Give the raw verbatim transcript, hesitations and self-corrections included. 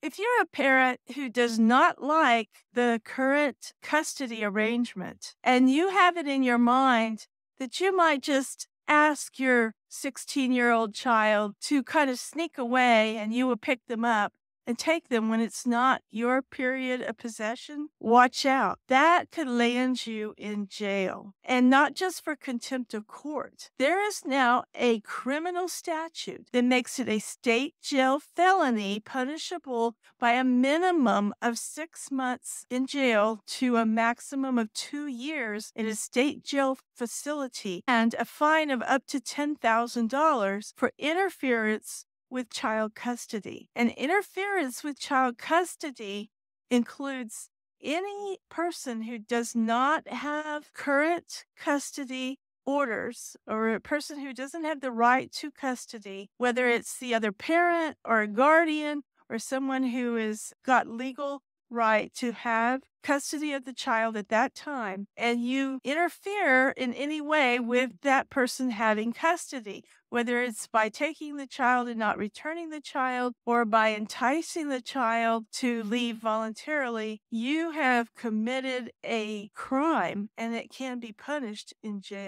If you're a parent who does not like the current custody arrangement and you have it in your mind that you might just ask your sixteen-year-old child to kind of sneak away and you will pick them up and take them when it's not your period of possession, watch out. That could land you in jail, and not just for contempt of court. There is now a criminal statute that makes it a state jail felony punishable by a minimum of six months in jail to a maximum of two years in a state jail facility and a fine of up to ten thousand dollars for interference with child custody. And interference with child custody includes any person who does not have current custody orders, or a person who doesn't have the right to custody, whether it's the other parent or a guardian or someone who has got legal right to have custody of the child at that time, and you interfere in any way with that person having custody, whether it's by taking the child and not returning the child, or by enticing the child to leave voluntarily, you have committed a crime and it can be punished in jail.